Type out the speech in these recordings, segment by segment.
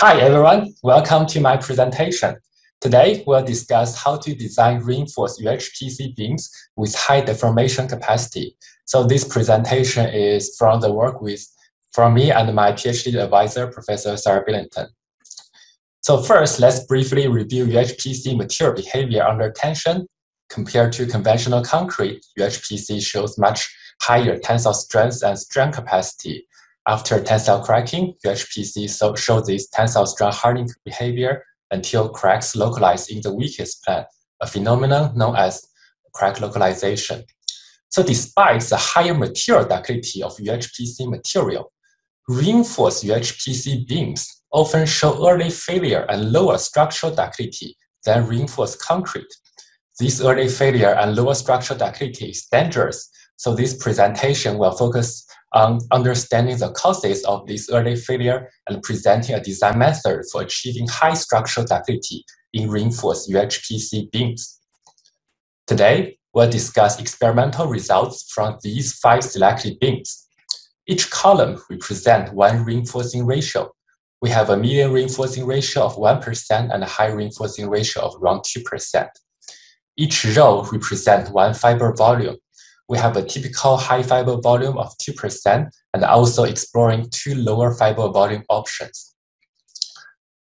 Hi everyone, welcome to my presentation. Today, we'll discuss how to design reinforced UHPC beams with high deformation capacity. So this presentation is from the work from me and my PhD advisor, Professor Sarah Billington. So first, let's briefly review UHPC material behavior under tension. Compared to conventional concrete, UHPC shows much higher tensile strength and strain capacity. After tensile cracking, UHPC shows this tensile strain hardening behavior until cracks localize in the weakest plane, a phenomenon known as crack localization. So despite the higher material ductility of UHPC material, reinforced UHPC beams often show early failure and lower structural ductility than reinforced concrete. This early failure and lower structural ductility is dangerous, so this presentation will focus on understanding the causes of this early failure and presenting a design method for achieving high structural ductility in reinforced UHPC beams. Today, we'll discuss experimental results from these 5 selected beams. Each column represents one reinforcing ratio. We have a median reinforcing ratio of 1% and a high reinforcing ratio of around 2%. Each row represents one fiber volume. We have a typical high fiber volume of 2% and also exploring 2 lower fiber volume options.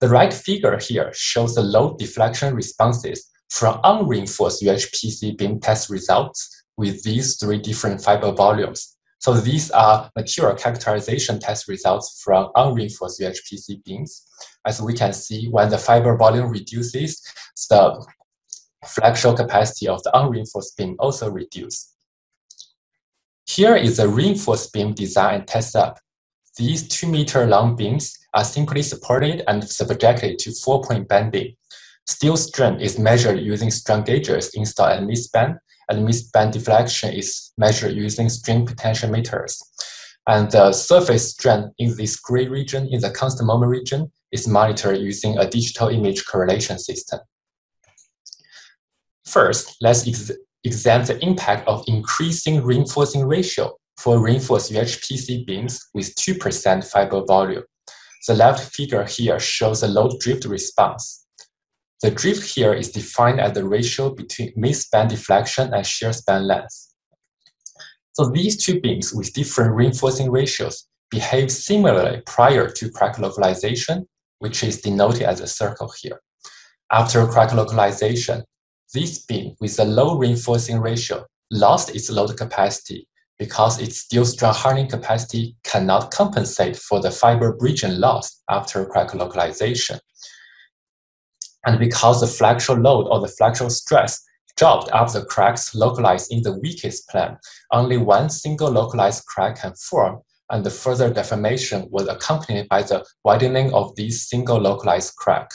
The right figure here shows the load deflection responses from unreinforced UHPC beam test results with these 3 different fiber volumes. So these are material characterization test results from unreinforced UHPC beams. As we can see, when the fiber volume reduces, the flexural capacity of the unreinforced beam also reduces. Here is a reinforced beam design and test up. These 2-meter long beams are simply supported and subjected to 4-point bending. Steel strain is measured using strain gauges installed at midspan, and midspan deflection is measured using strain potentiometers. And the surface strain in this gray region, in the constant moment region, is monitored using a digital image correlation system. First, let's examine the impact of increasing reinforcing ratio for reinforced UHPC beams with 2% fiber volume. The left figure here shows the load drift response. The drift here is defined as the ratio between midspan deflection and shear span length. So these 2 beams with different reinforcing ratios behave similarly prior to crack localization, which is denoted as a circle here. After crack localization, this beam with a low reinforcing ratio lost its load capacity because its steel strain hardening capacity cannot compensate for the fiber bridging loss after crack localization. And because the flexural load or the flexural stress dropped after the cracks localized in the weakest plane, only one single localized crack can form, and the further deformation was accompanied by the widening of this single localized crack.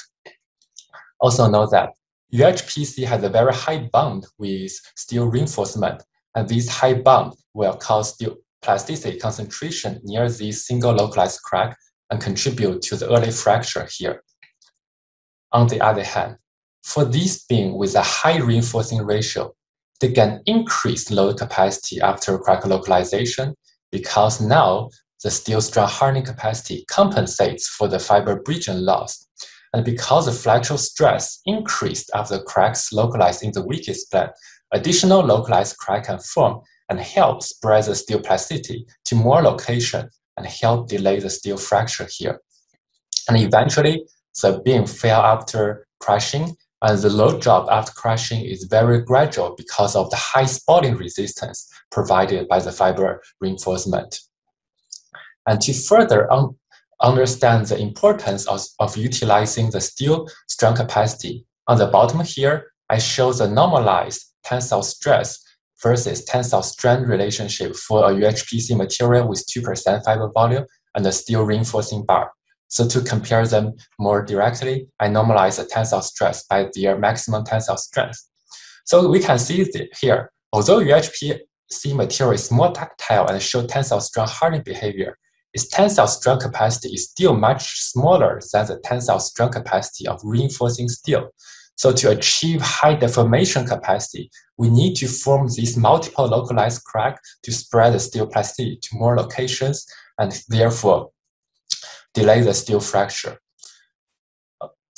Also note that UHPC has a very high bond with steel reinforcement, and this high bond will cause steel plasticity concentration near this single localized crack and contribute to the early fracture here. On the other hand, for this beam with a high reinforcing ratio, they can increase load capacity after crack localization because now the steel strain hardening capacity compensates for the fiber bridging loss. And because the flexural stress increased after cracks localized in the weakest plane, additional localized crack can form and help spread the steel plasticity to more locations and help delay the steel fracture here. And eventually, the beam fell after crushing, and the load drop after crushing is very gradual because of the high spotting resistance provided by the fiber reinforcement. And to further understand the importance of utilizing the steel strain capacity, on the bottom here, I show the normalized tensile stress versus tensile strain relationship for a UHPC material with 2% fiber volume and a steel reinforcing bar. So to compare them more directly, I normalize the tensile stress by their maximum tensile strength. So we can see here, although UHPC material is more ductile and show tensile strain hardening behavior, its tensile strain capacity is still much smaller than the tensile strain capacity of reinforcing steel. So to achieve high deformation capacity, we need to form these multiple localized cracks to spread the steel plasticity to more locations and therefore delay the steel fracture.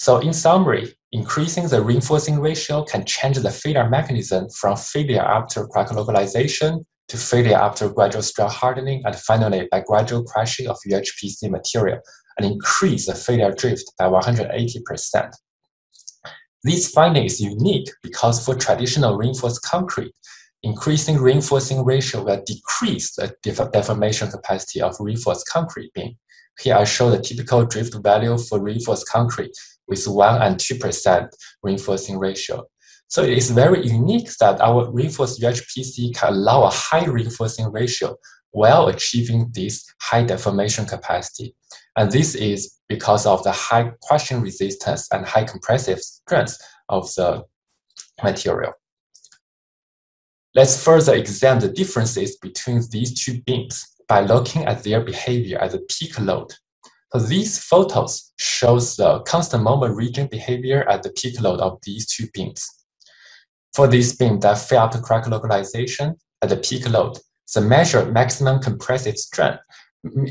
So in summary, increasing the reinforcing ratio can change the failure mechanism from failure after crack localization to failure after gradual stress hardening, and finally by gradual crushing of UHPC material, and increase the failure drift by 180%. This finding is unique because for traditional reinforced concrete, increasing reinforcing ratio will decrease the deformation capacity of reinforced concrete beam. Here I show the typical drift value for reinforced concrete with 1 and 2% reinforcing ratio. So it is very unique that our reinforced UHPC can allow a high reinforcing ratio while achieving this high deformation capacity. And this is because of the high crushing resistance and high compressive strength of the material. Let's further examine the differences between these two beams by looking at their behavior at the peak load. So these photos show the constant moment region behavior at the peak load of these two beams. For this beam that fell after crack localization at the peak load, the measured maximum compressive strength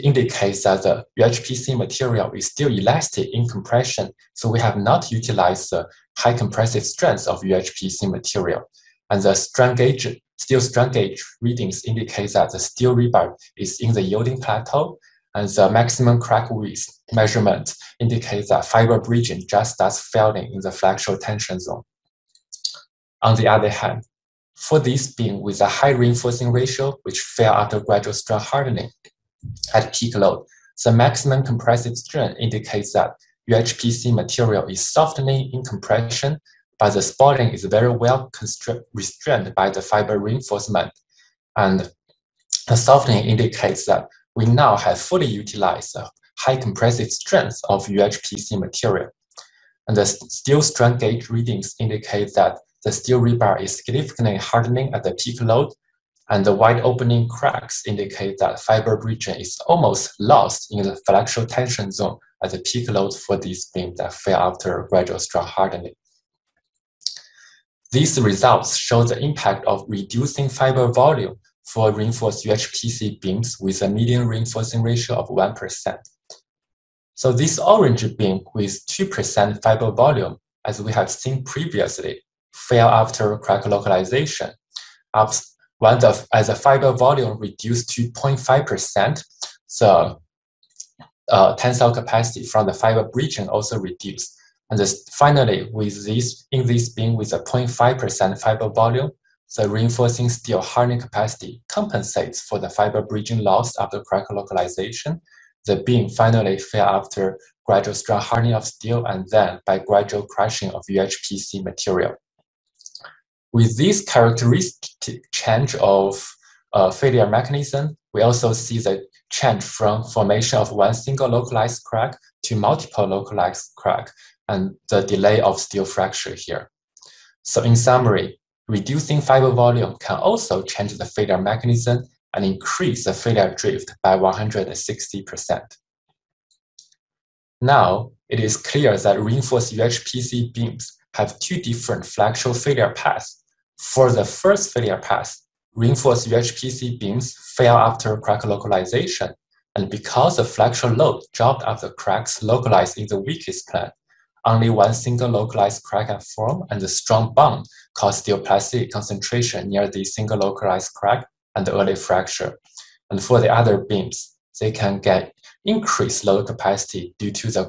indicates that the UHPC material is still elastic in compression, so we have not utilized the high compressive strength of UHPC material. And the steel strain gauge readings indicate that the steel rebar is in the yielding plateau, and the maximum crack width measurement indicates that fiber bridging just starts failing in the flexural tension zone. On the other hand, for this beam with a high reinforcing ratio, which fell after gradual stress hardening at peak load, the maximum compressive strength indicates that UHPC material is softening in compression, but the spalling is very well restrained by the fiber reinforcement. And the softening indicates that we now have fully utilized the high compressive strength of UHPC material. And the steel strain gauge readings indicate that the steel rebar is significantly hardening at the peak load, and the wide opening cracks indicate that fiber bridging is almost lost in the flexural tension zone at the peak load for this beam that fell after gradual stress hardening. These results show the impact of reducing fiber volume for reinforced UHPC beams with a median reinforcing ratio of 1%. So this orange beam with 2% fiber volume, as we have seen previously, fell after crack localization. As the fiber volume reduced to 0.5%, the tensile capacity from the fiber bridging also reduced. And finally, in this beam with a 0.5% fiber volume, the reinforcing steel hardening capacity compensates for the fiber bridging loss after crack localization. The beam finally fell after gradual stress hardening of steel and then by gradual crushing of UHPC material. With this characteristic change of failure mechanism, we also see the change from formation of one single localized crack to multiple localized crack, and the delay of steel fracture here. So in summary, reducing fiber volume can also change the failure mechanism and increase the failure drift by 160%. Now, it is clear that reinforced UHPC beams have two different flexural failure paths. For the first failure path, reinforced UHPC beams fail after crack localization, and because the flexural load dropped after cracks localized in the weakest plane, only one single localized crack can form, and the strong bond caused steel plastic concentration near the single localized crack and the early fracture. And for the other beams, they can get increased load capacity due to the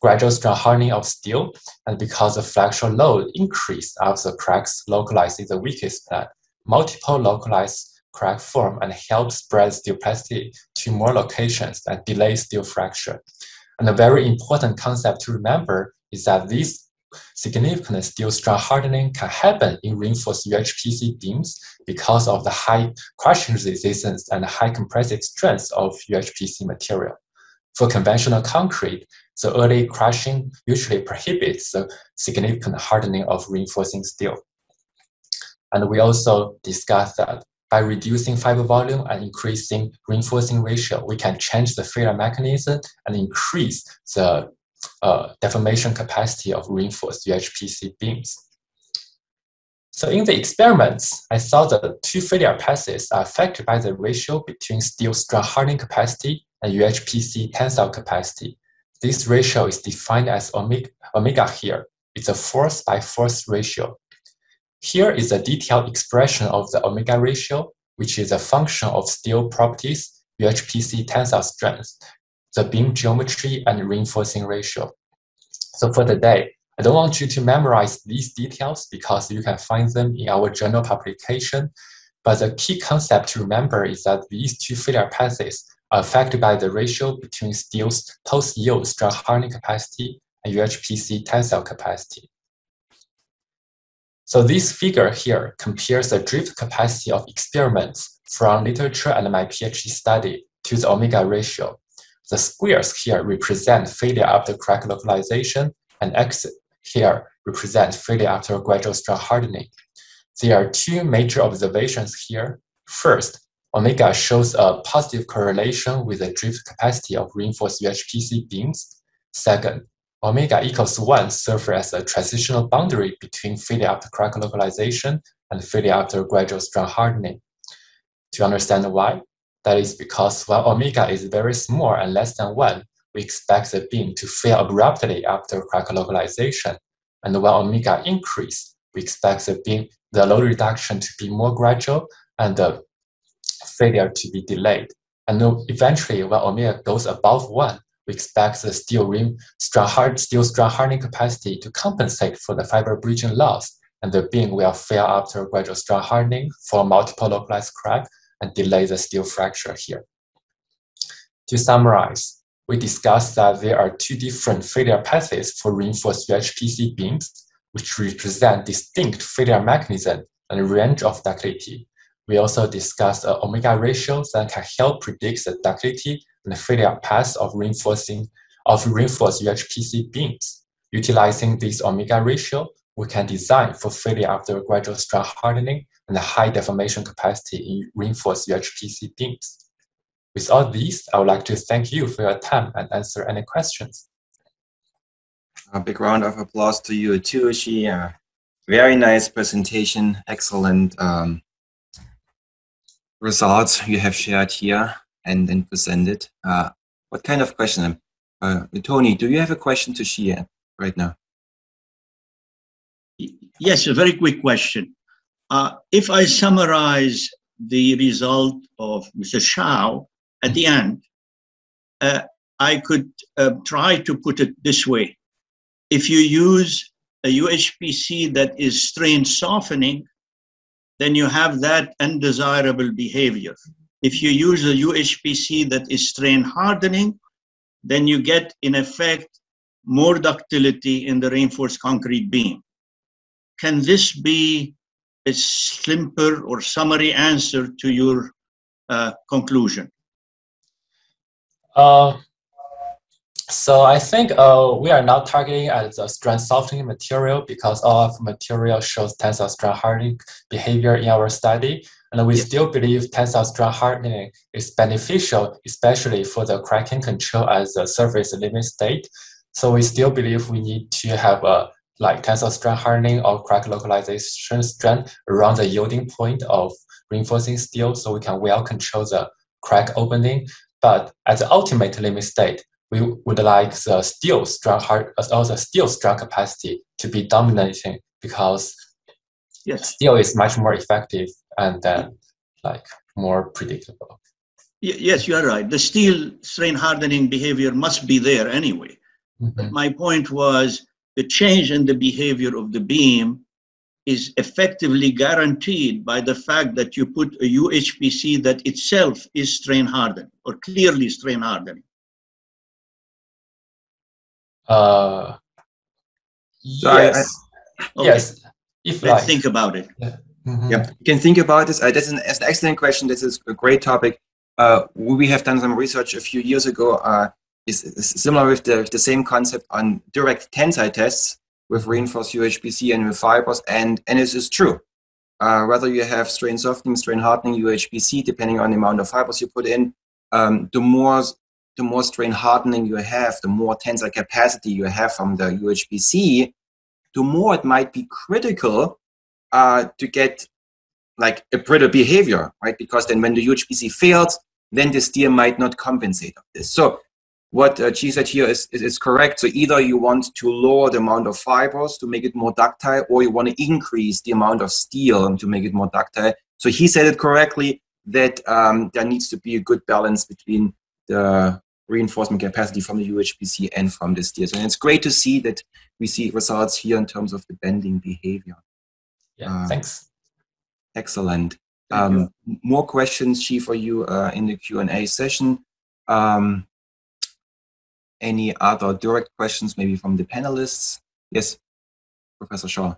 gradual stress hardening of steel, and because the flexural load increased after cracks localized in the weakest plane, multiple localized crack form and help spread steel plastic to more locations and delay steel fracture. And a very important concept to remember is that this significant steel strain hardening can happen in reinforced UHPC beams because of the high crushing resistance and high compressive strength of UHPC material. For conventional concrete, the early crushing usually prohibits the significant hardening of reinforcing steel. And we also discussed that by reducing fiber volume and increasing reinforcing ratio, we can change the failure mechanism and increase the deformation capacity of reinforced UHPC beams. So in the experiments, I saw that two failure paths are affected by the ratio between steel strain hardening capacity and UHPC tensile capacity. This ratio is defined as omega here. It's a force by force ratio. Here is a detailed expression of the omega ratio, which is a function of steel properties, UHPC tensile strength, the beam geometry, and reinforcing ratio. So for today, I don't want you to memorize these details because you can find them in our journal publication. But the key concept to remember is that these two failure paths are affected by the ratio between steel's post-yield stress hardening capacity and UHPC tensile capacity. So this figure here compares the drift capacity of experiments from literature and my PhD study to the omega ratio. The squares here represent failure after crack localization, and X here represent failure after gradual stress hardening. There are two major observations here. First, omega shows a positive correlation with the drift capacity of reinforced UHPC beams. Second, omega equals 1 serves as a transitional boundary between failure after crack localization and failure after gradual stress hardening. To understand why, that is because while omega is very small and less than 1, we expect the beam to fail abruptly after crack localization. And while omega increases, we expect the load reduction to be more gradual and the failure to be delayed. And eventually, when omega goes above 1, we expect the steel stress hardening capacity to compensate for the fiber bridging loss, and the beam will fail after gradual stress hardening for multiple localized crack and delay the steel fracture here. To summarize, we discussed that there are two different failure paths for reinforced UHPC beams, which represent distinct failure mechanism and range of ductility. We also discussed an omega ratio that can help predict the ductility and the failure path of reinforced UHPC beams. Utilizing this omega ratio, we can design for failure after gradual stress hardening and high deformation capacity in reinforced UHPC beams. With all these, I would like to thank you for your time and answer any questions. A big round of applause to you, Tuoshi. Very nice presentation. Excellent results you have shared here and then presented. What kind of question? Tony, do you have a question to share right now? Yes, a very quick question. If I summarize the result of Mr. Shao at the end, I could try to put it this way. If you use a UHPC that is strain softening, then you have that undesirable behavior. If you use a UHPC that is strain hardening, then you get, in effect, more ductility in the reinforced concrete beam. Can this be a simpler or summary answer to your conclusion? So I think we are not targeting at the strength softening material because all of material shows tensile strength hardening behavior in our study. And we still believe tensile strength hardening is beneficial, especially for the cracking control as a surface limit state. So we still believe we need to have a tensile strength hardening or crack localization strength around the yielding point of reinforcing steel so we can well control the crack opening. But at the ultimate limit state, we would like the steel strength capacity to be dominating because steel is much more effective and then more predictable. Yes, you are right. The steel strain hardening behavior must be there anyway. But my point was the change in the behavior of the beam is effectively guaranteed by the fact that you put a UHPC that itself is strain hardened or clearly strain hardening. Yes. If let's think about it. Yeah. You can think about this. That's an excellent question. This is a great topic. We have done some research a few years ago. Is similar with the same concept on direct tensile tests with reinforced UHPC and with fibers, and this is true. Whether you have strain softening, strain hardening, UHPC, depending on the amount of fibers you put in, the more strain hardening you have, the more tensile capacity you have from the UHPC, the more it might be critical to get a brittle behavior, right? Because then when the UHPC fails, then the steel might not compensate for this. So what she said here is correct. So either you want to lower the amount of fibers to make it more ductile, or you want to increase the amount of steel to make it more ductile. So he said it correctly that there needs to be a good balance between the reinforcement capacity from the UHPC and from the steel. And it's great to see that we see results here in terms of the bending behavior. Yeah, thanks. Excellent. More questions, Yi, for you in the Q&A session. Any other direct questions, maybe from the panelists? Yes, Professor Shao.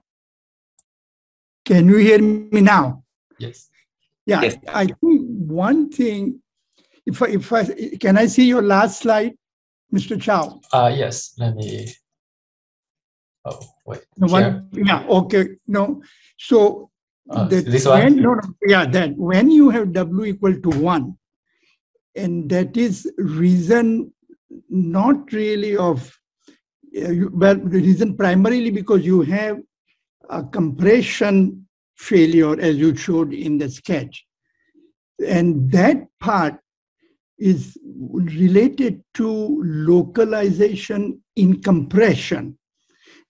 Can you hear me now? Yes. Yeah, yes. I think one thing, can I see your last slide, Mr. Shao? Yes, let me, oh, wait. No, one, yeah, okay, no. So, this one? No, no, yeah, that when you have W equal to 1, and that is reason not really of, well, the reason primarily because you have a compression failure as you showed in the sketch. And that part is related to localization in compression.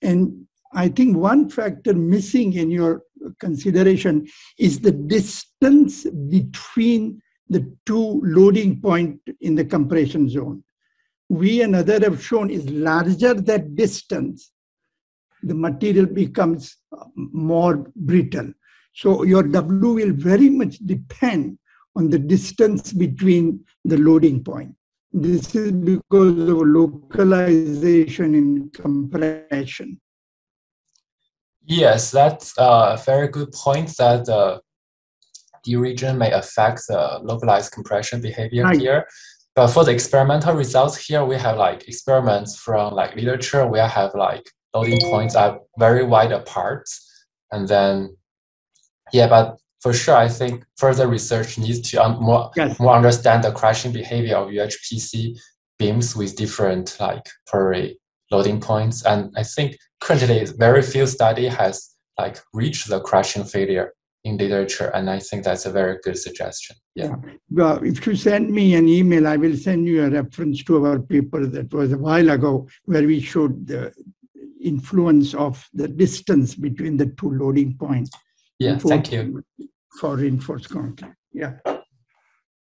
And I think one factor missing in your consideration is the distance between the two loading points in the compression zone. We and others have shown is larger that distance, the material becomes more brittle. So your W will very much depend on the distance between the loading point. This is because of localization in compression. Yes, that's a very good point that the region may affect the localized compression behavior here. But for the experimental results here, we have like experiments from like literature where I have like loading points are very wide apart. And then, yeah, but for sure, I think further research needs to more understand the crashing behavior of UHPC beams with different like per loading points. And I think currently very few study has like reached the crashing failure in literature, and I think that's a very good suggestion. Yeah. Well, if you send me an email, I will send you a reference to our paper that was a while ago, where we showed the influence of the distance between the two loading points. Yeah, thank you. For reinforced concrete. Yeah.